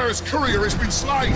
Empire's courier has been slain!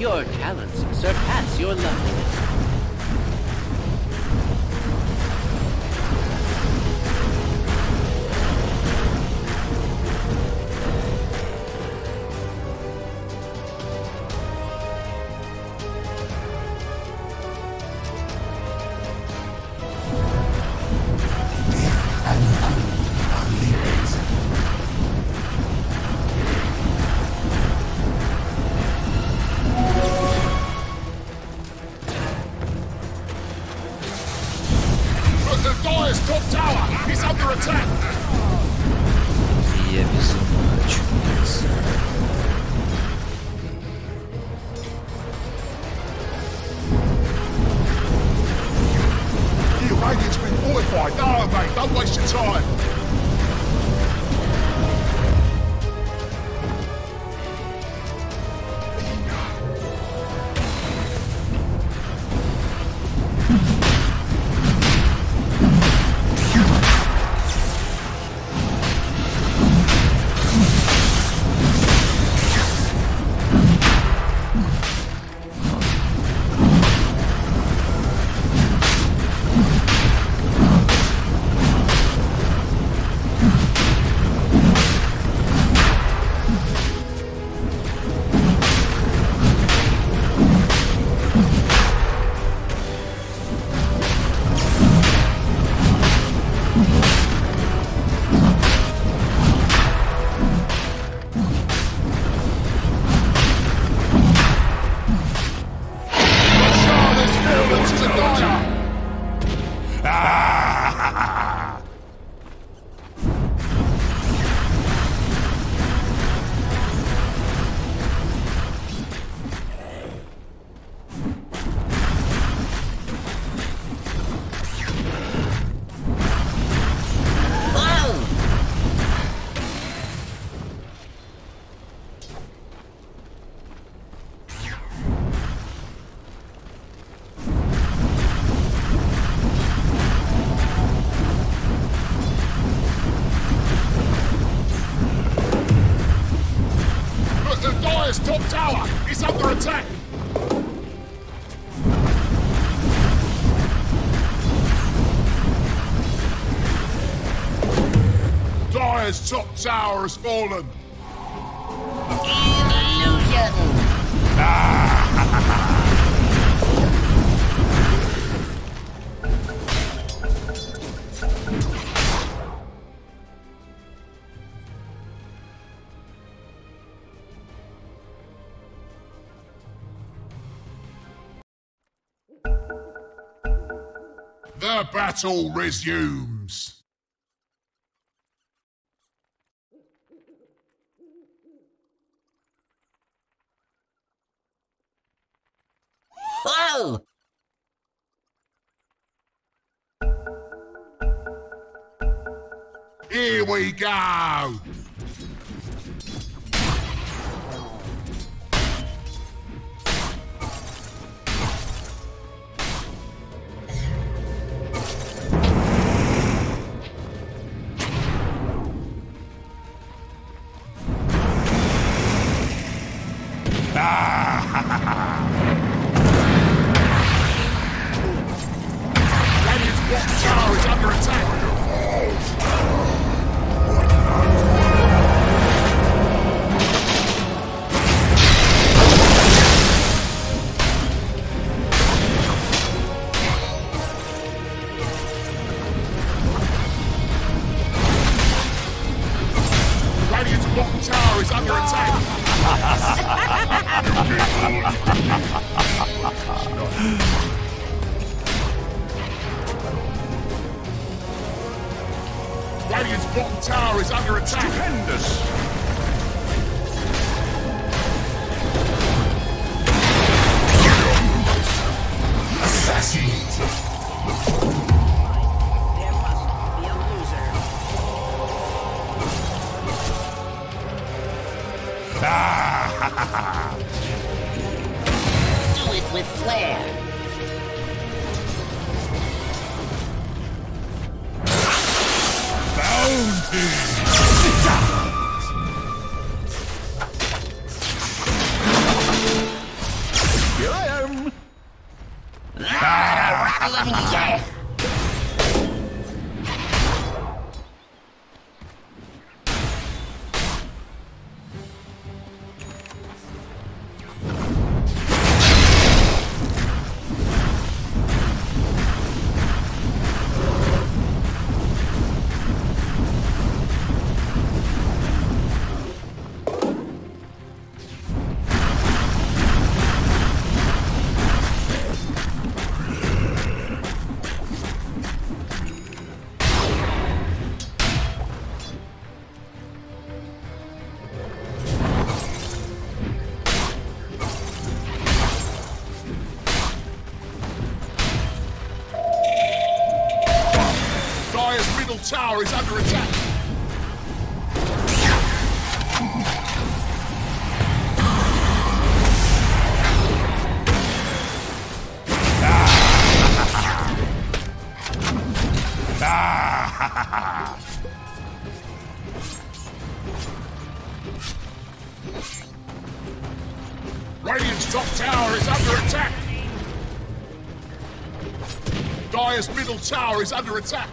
Your talents surpass your loveliness. His top tower has fallen. Illusion! The battle resumes. Whoa! Here we go! Tower is under attack! Radiant's bottom tower is under attack. Stupendous! Tower is under attack. Radiant's top tower is under attack. Dire's middle tower is under attack.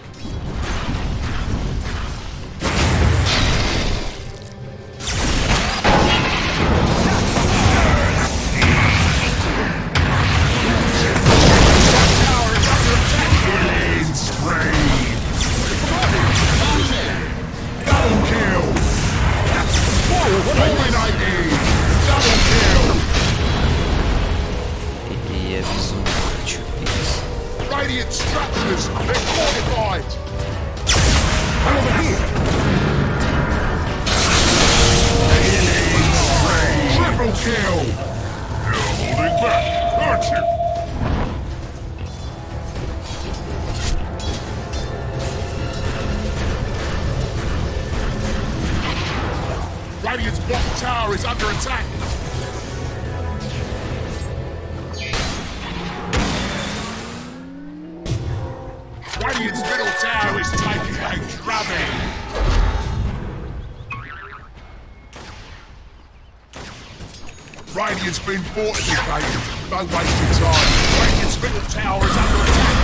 Radiant's been fortified. No wasting time. Radiant's middle tower is under attack.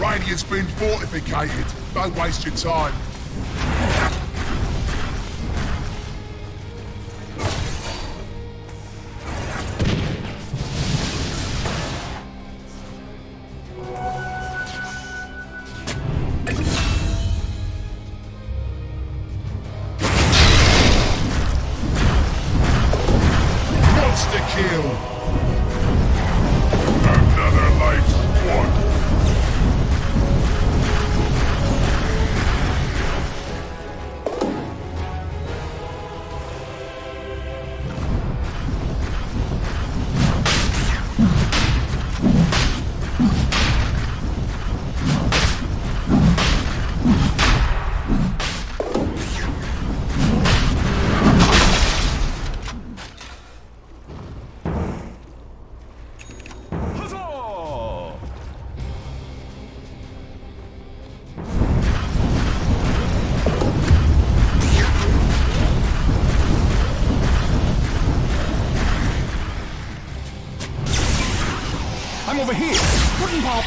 Radiant's been fortificated. Don't waste your time. I'm over here! Wooden pop!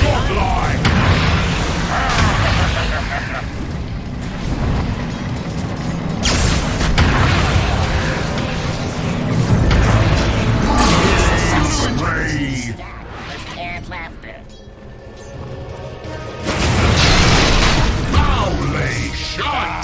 Bloodline! Holy shit!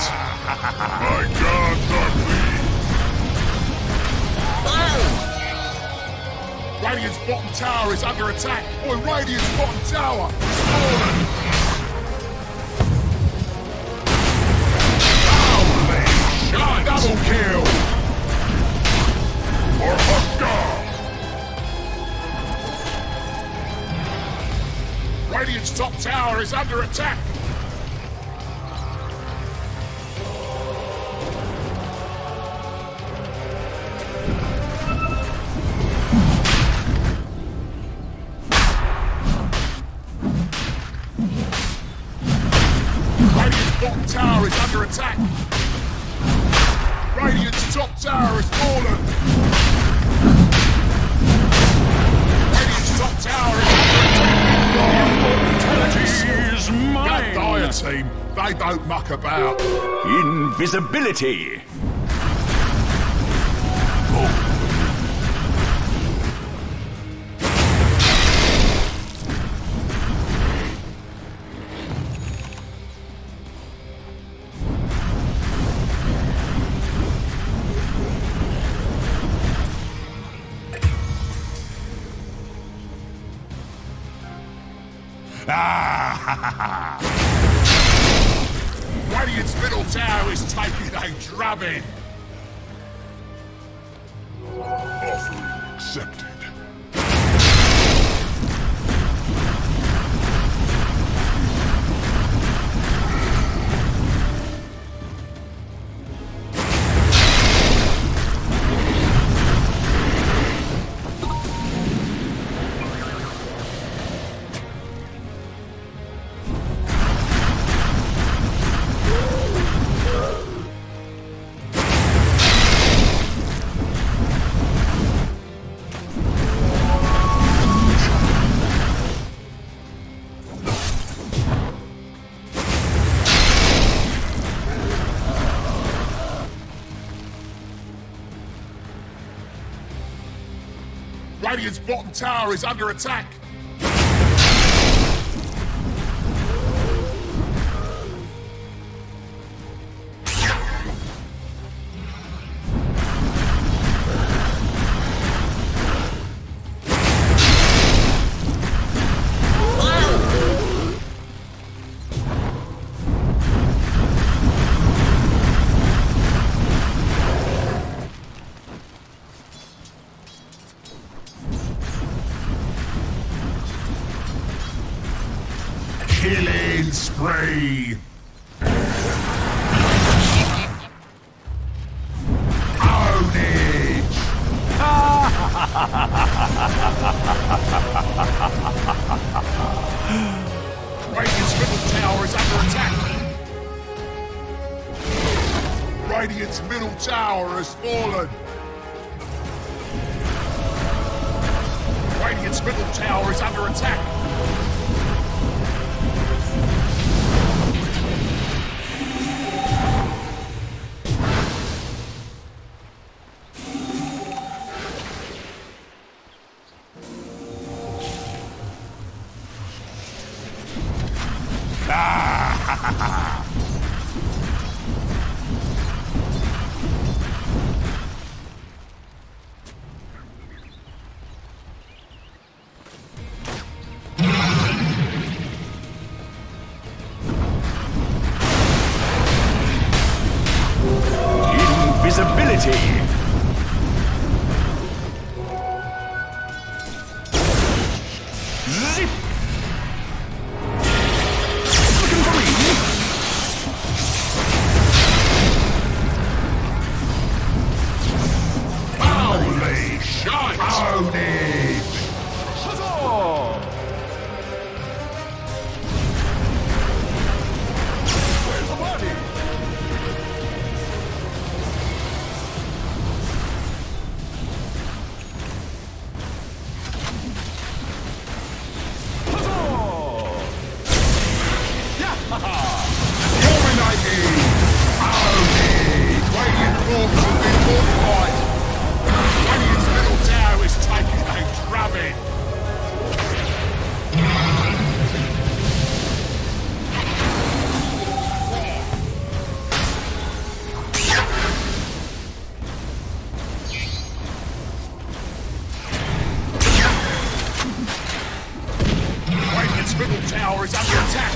Radiant's bottom tower is under attack. Boy, Radiant's bottom tower is fallen. Shot. Double kill. Or Huskar. Radiant's top tower is under attack. About invisibility. Radiant's bottom tower is under attack. Radiant's middle tower is taken tower is under attack.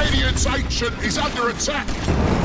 Radiant's ancient is under attack!